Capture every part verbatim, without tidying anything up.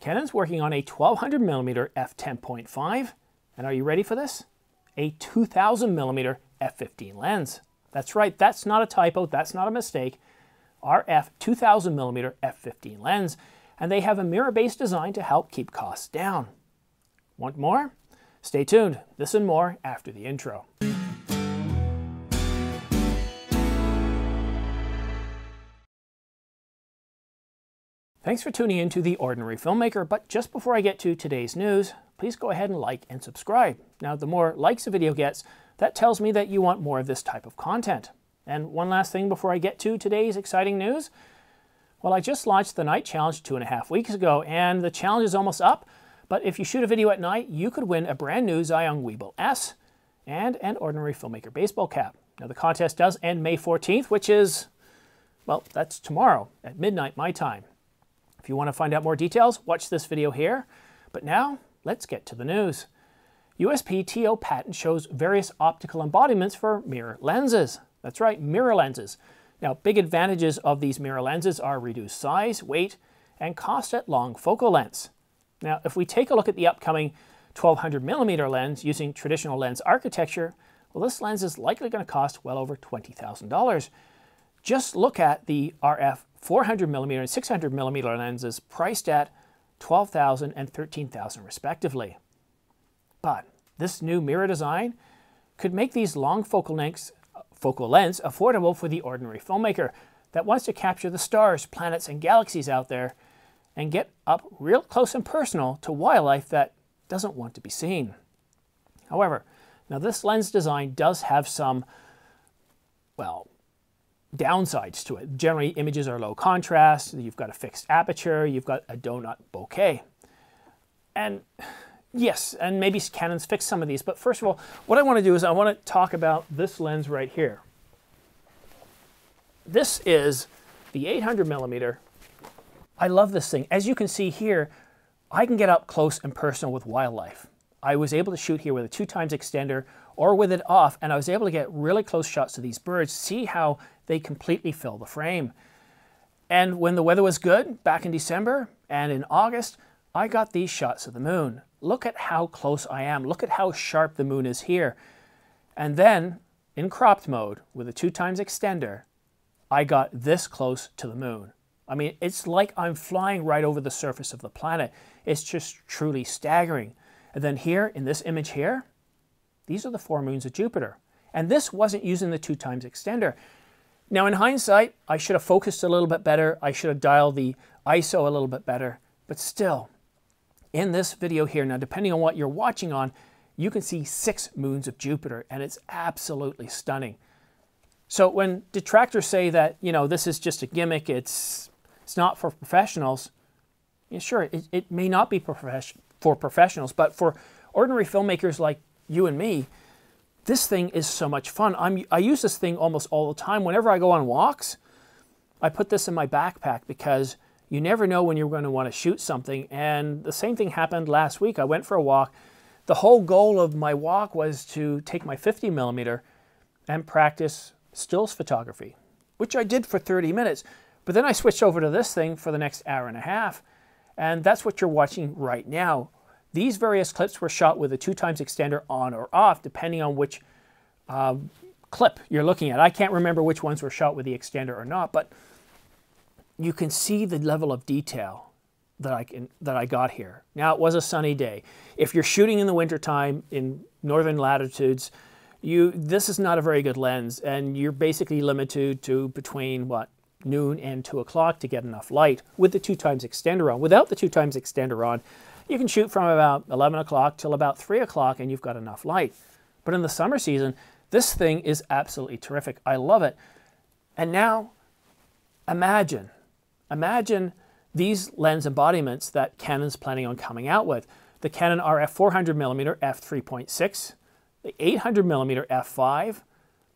Canon's working on a twelve hundred millimeter f ten point five, and are you ready for this? A two thousand millimeter f fifteen lens. That's right, that's not a typo, that's not a mistake. R F two thousand millimeter f fifteen lens, and they have a mirror-based design to help keep costs down. Want more? Stay tuned, this and more after the intro. Thanks for tuning in to The Ordinary Filmmaker, but just before I get to today's news, please go ahead and like and subscribe. Now, the more likes a video gets, that tells me that you want more of this type of content. And one last thing before I get to today's exciting news. Well, I just launched the night challenge two and a half weeks ago, and the challenge is almost up, but if you shoot a video at night, you could win a brand new Zhiyong Weebill-S and an Ordinary Filmmaker baseball cap. Now, the contest does end May fourteenth, which is, well, that's tomorrow at midnight my time. If you want to find out more details, watch this video here. But now, let's get to the news. U S P T O patent shows various optical embodiments for mirror lenses. That's right, mirror lenses. Now, big advantages of these mirror lenses are reduced size, weight, and cost at long focal lengths. Now, if we take a look at the upcoming twelve hundred millimeter lens using traditional lens architecture, well, this lens is likely going to cost well over twenty thousand dollars. Just look at the R F four hundred millimeter and six hundred millimeter lenses priced at twelve thousand dollars and thirteen thousand dollars respectively. But this new mirror design could make these long focal lengths, focal lengths affordable for the ordinary filmmaker that wants to capture the stars, planets, and galaxies out there and get up real close and personal to wildlife that doesn't want to be seen. However, now this lens design does have some, well, downsides to it. Generally, images are low contrast, you've got a fixed aperture, you've got a donut bouquet. And yes, and maybe Canon's fixed some of these, but first of all, what I want to do is I want to talk about this lens right here. This is the eight hundred millimeter. I love this thing. As you can see here, I can get up close and personal with wildlife. I was able to shoot here with a two times extender or with it off, and I was able to get really close shots of these birds, see how they completely fill the frame. And when the weather was good, back in December and in August, I got these shots of the moon. Look at how close I am. Look at how sharp the moon is here. And then, in cropped mode, with a two times extender, I got this close to the moon. I mean, it's like I'm flying right over the surface of the planet. It's just truly staggering. And then here, in this image here, these are the four moons of Jupiter. And this wasn't using the two times extender. Now, in hindsight, I should have focused a little bit better. I should have dialed the I S O a little bit better. But still, in this video here, now depending on what you're watching on, you can see six moons of Jupiter, and it's absolutely stunning. So when detractors say that, you know, this is just a gimmick, it's, it's not for professionals, yeah, sure, it, it may not be profes- for professionals, but for ordinary filmmakers like you and me, this thing is so much fun. I'm, I use this thing almost all the time. Whenever I go on walks, I put this in my backpack because you never know when you're going to want to shoot something. And the same thing happened last week. I went for a walk. The whole goal of my walk was to take my fifty millimeter and practice stills photography, which I did for thirty minutes. But then I switched over to this thing for the next hour and a half. And that's what you're watching right now. These various clips were shot with a two times extender on or off, depending on which uh, clip you're looking at. I can't remember which ones were shot with the extender or not, but you can see the level of detail that I, can, that I got here. Now, it was a sunny day. If you're shooting in the wintertime in northern latitudes, you this is not a very good lens, and you're basically limited to between, what, noon and two o'clock to get enough light with the two times extender on. Without the two times extender on, you can shoot from about eleven o'clock till about three o'clock and you've got enough light. But in the summer season, this thing is absolutely terrific. I love it. And now, imagine, imagine these lens embodiments that Canon's planning on coming out with. The Canon R F four hundred millimeter f three point six, the eight hundred millimeter f five,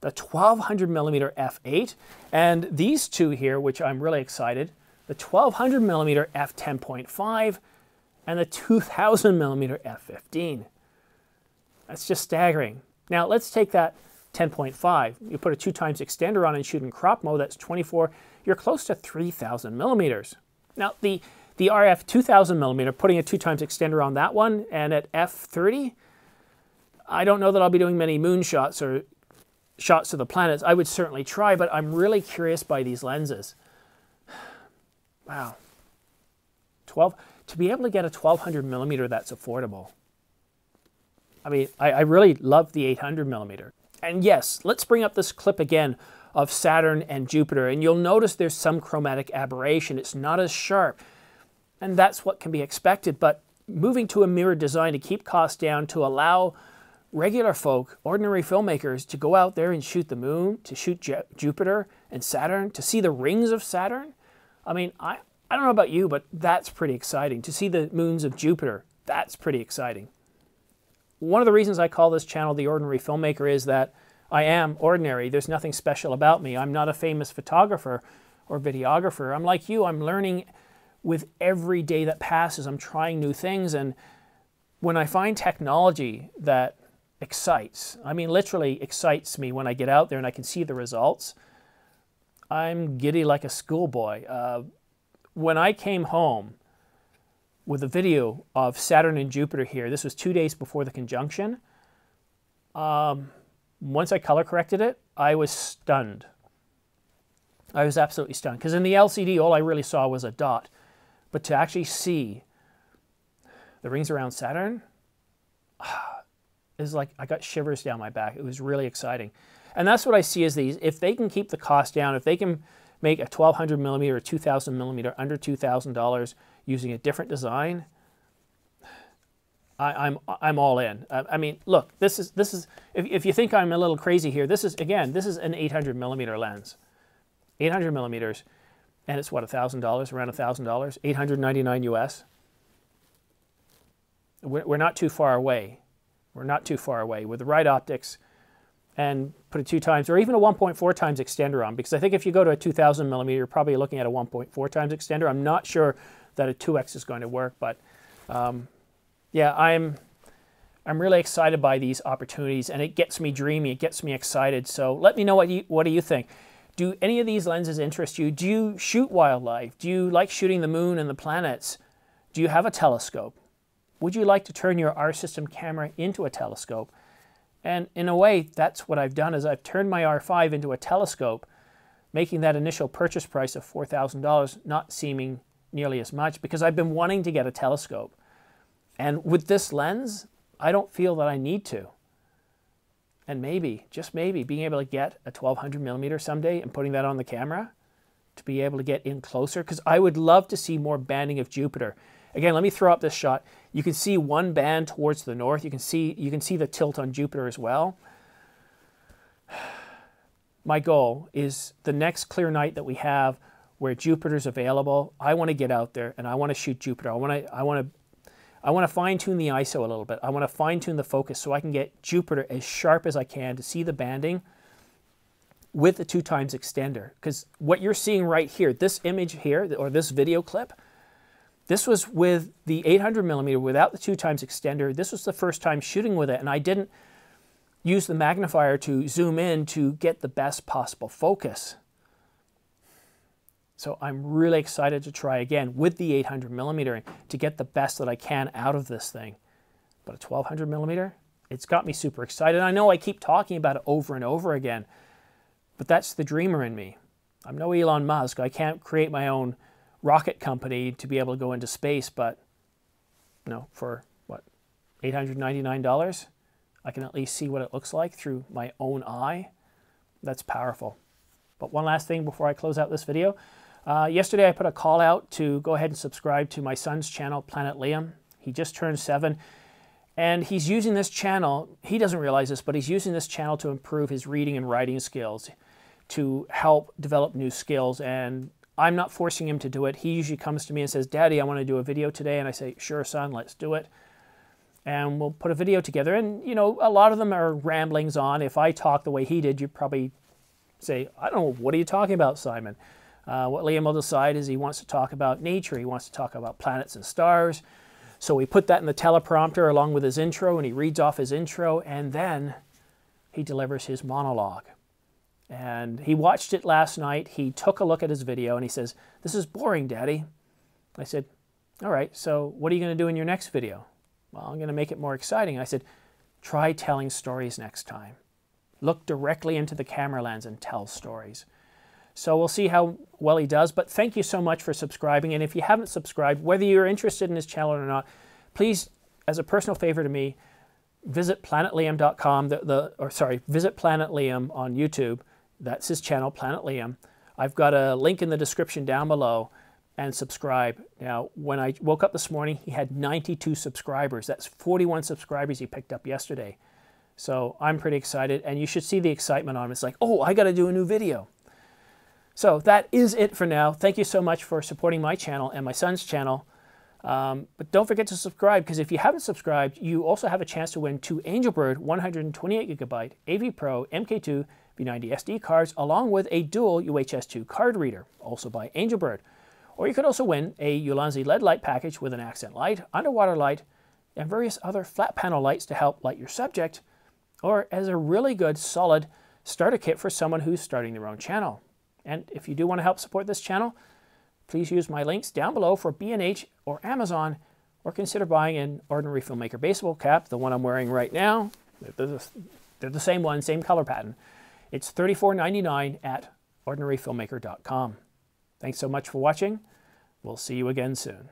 the twelve hundred millimeter f eight, and these two here, which I'm really excited, the twelve hundred millimeter f ten point five, and the two thousand millimeter f fifteen. That's just staggering. Now let's take that ten point five. You put a two times extender on and shoot in crop mode, that's twenty-four. You're close to three thousand millimeters. Now the, the R F two thousand millimeter, putting a two times extender on that one, and at f thirty, I don't know that I'll be doing many moon shots or shots of the planets. I would certainly try, but I'm really curious by these lenses. Wow. twelve, to be able to get a twelve hundred millimeter that's affordable. I mean, I, I really love the eight hundred millimeter. And yes, let's bring up this clip again of Saturn and Jupiter, and you'll notice there's some chromatic aberration. It's not as sharp, and that's what can be expected, but moving to a mirror design to keep costs down, to allow regular folk, ordinary filmmakers, to go out there and shoot the moon, to shoot Ju- Jupiter and Saturn, to see the rings of Saturn. I mean, I, I don't know about you, but that's pretty exciting. To see the moons of Jupiter, that's pretty exciting. One of the reasons I call this channel The Ordinary Filmmaker is that I am ordinary. There's nothing special about me. I'm not a famous photographer or videographer. I'm like you. I'm learning with every day that passes. I'm trying new things, and when I find technology that excites, I mean literally excites me when I get out there and I can see the results, I'm giddy like a schoolboy. Uh, when I came home with a video of Saturn and Jupiter here, this was two days before the conjunction, um, once I color corrected it, I was stunned. I was absolutely stunned, because in the L C D all I really saw was a dot, but to actually see the rings around Saturn, is like I got shivers down my back. It was really exciting. And that's what I see is these, if they can keep the cost down, if they can make a twelve hundred millimeter or two thousand millimeter under two thousand dollars using a different design, I, I'm I'm all in. I, I mean, look, this is this is if, if you think I'm a little crazy here, this is again, this is an eight hundred millimeter lens, eight hundred millimeters, and it's what, a thousand dollars, around a thousand dollars, eight hundred ninety-nine U S. We're, we're not too far away. We're not too far away with the right optics. And put a two times or even a one point four times extender on, because I think if you go to a two thousand millimeter, you're probably looking at a one point four times extender. I'm not sure that a two X is going to work, but um, yeah, I'm I'm really excited by these opportunities, and it gets me dreamy. It gets me excited. So let me know what you what do you think. Do any of these lenses interest you? Do you shoot wildlife? Do you like shooting the moon and the planets? Do you have a telescope? Would you like to turn your R system camera into a telescope? And in a way, that's what I've done, is I've turned my R five into a telescope, making that initial purchase price of four thousand dollars not seeming nearly as much, because I've been wanting to get a telescope. And with this lens, I don't feel that I need to. And maybe, just maybe, being able to get a twelve hundred millimeter someday and putting that on the camera to be able to get in closer, because I would love to see more banding of Jupiter. Again, let me throw up this shot. You can see one band towards the north. You can see you can see the tilt on Jupiter as well. My goal is the next clear night that we have where Jupiter's available, I want to get out there and I want to shoot Jupiter. I want to I want to I want to fine-tune the I S O a little bit. I want to fine-tune the focus so I can get Jupiter as sharp as I can to see the banding with the two times extender. Because what you're seeing right here, this image here, or this video clip, this was with the eight hundred millimeter without the two times extender. This was the first time shooting with it, and I didn't use the magnifier to zoom in to get the best possible focus. So I'm really excited to try again with the eight hundred millimeter to get the best that I can out of this thing. But a twelve hundred millimeter, it's got me super excited. I know I keep talking about it over and over again, but that's the dreamer in me. I'm no Elon Musk. I can't create my own rocket company to be able to go into space, but you know, for what, eight hundred ninety-nine dollars, I can at least see what it looks like through my own eye. That's powerful. But one last thing before I close out this video. Uh, yesterday I put a call out to go ahead and subscribe to my son's channel, Planet Liam. He just turned seven, and he's using this channel, he doesn't realize this, but he's using this channel to improve his reading and writing skills, to help develop new skills, and I'm not forcing him to do it. He usually comes to me and says, Daddy, I want to do a video today. And I say, sure, son, let's do it. And we'll put a video together. And, you know, a lot of them are ramblings on. If I talk the way he did, you'd probably say, I don't know, what are you talking about, Simon? Uh, what Liam will decide is he wants to talk about nature. He wants to talk about planets and stars. So we put that in the teleprompter along with his intro, and he reads off his intro, and then he delivers his monologue. And he watched it last night. He took a look at his video and he says, this is boring, Daddy. I said, all right, so what are you going to do in your next video? Well, I'm going to make it more exciting. I said, try telling stories next time. Look directly into the camera lens and tell stories. So we'll see how well he does, but thank you so much for subscribing. And if you haven't subscribed, whether you're interested in his channel or not, please, as a personal favor to me, visit Planet Liam dot com, the, the, or sorry, visit Planet Liam on YouTube. That's his channel, Planet Liam. I've got a link in the description down below, and subscribe. Now, when I woke up this morning, he had ninety-two subscribers. That's forty-one subscribers he picked up yesterday. So I'm pretty excited, and you should see the excitement on him. It's like, oh, I got to do a new video. So that is it for now. Thank you so much for supporting my channel and my son's channel. Um, but don't forget to subscribe, because if you haven't subscribed, you also have a chance to win two Angelbird one hundred twenty-eight gigabyte A V Pro M K two V ninety S D cards, along with a dual U H S two card reader, also by Angelbird. Or you could also win a Ulanzi L E D light package with an accent light, underwater light, and various other flat panel lights to help light your subject, or as a really good, solid starter kit for someone who's starting their own channel. And if you do want to help support this channel, please use my links down below for B and H or Amazon, or consider buying an Ordinary Filmmaker baseball cap, the one I'm wearing right now. They're the, they're the same one, same color pattern. It's thirty-four ninety-nine at ordinary filmmaker dot com. Thanks so much for watching. We'll see you again soon.